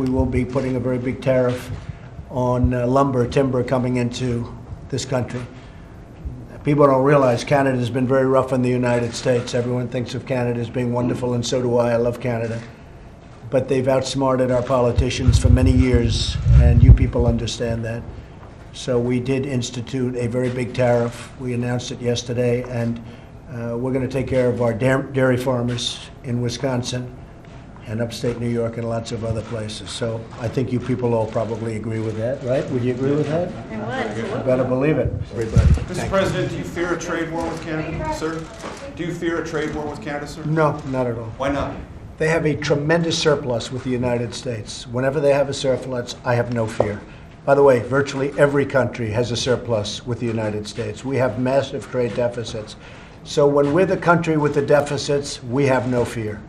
We will be putting a very big tariff on timber coming into this country. People don't realize Canada's been very rough in the United States. Everyone thinks of Canada as being wonderful, and so do I. I love Canada. But they've outsmarted our politicians for many years, and you people understand that. So we did institute a very big tariff. We announced it yesterday, and we're going to take care of our dairy farmers in Wisconsin and upstate New York and lots of other places. So I think you people all probably agree with that, right? Would you agree with that? I better believe it, everybody. Mr. President, do you fear a trade war with Canada, sir? Do you fear a trade war with Canada, sir? No, not at all. Why not? They have a tremendous surplus with the United States. Whenever they have a surplus, I have no fear. By the way, virtually every country has a surplus with the United States. We have massive trade deficits. So when we're the country with the deficits, we have no fear.